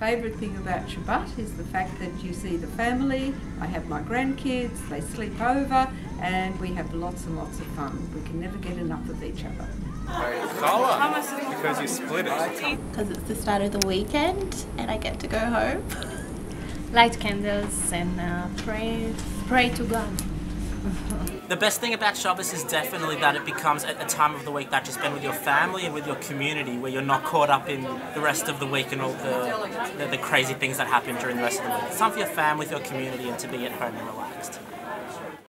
favourite thing about Shabbat is the fact that you see the family. I have my grandkids, they sleep over, and we have lots and lots of fun. We can never get enough of each other. Because you split it. Because it's the start of the weekend and I get to go home. Light candles and pray to God. The best thing about Shabbos is definitely that it becomes a time of the week that you spend with your family and with your community, where you're not caught up in the rest of the week and all the crazy things that happen during the rest of the week. It's time for your family, with your community, and to be at home and relaxed.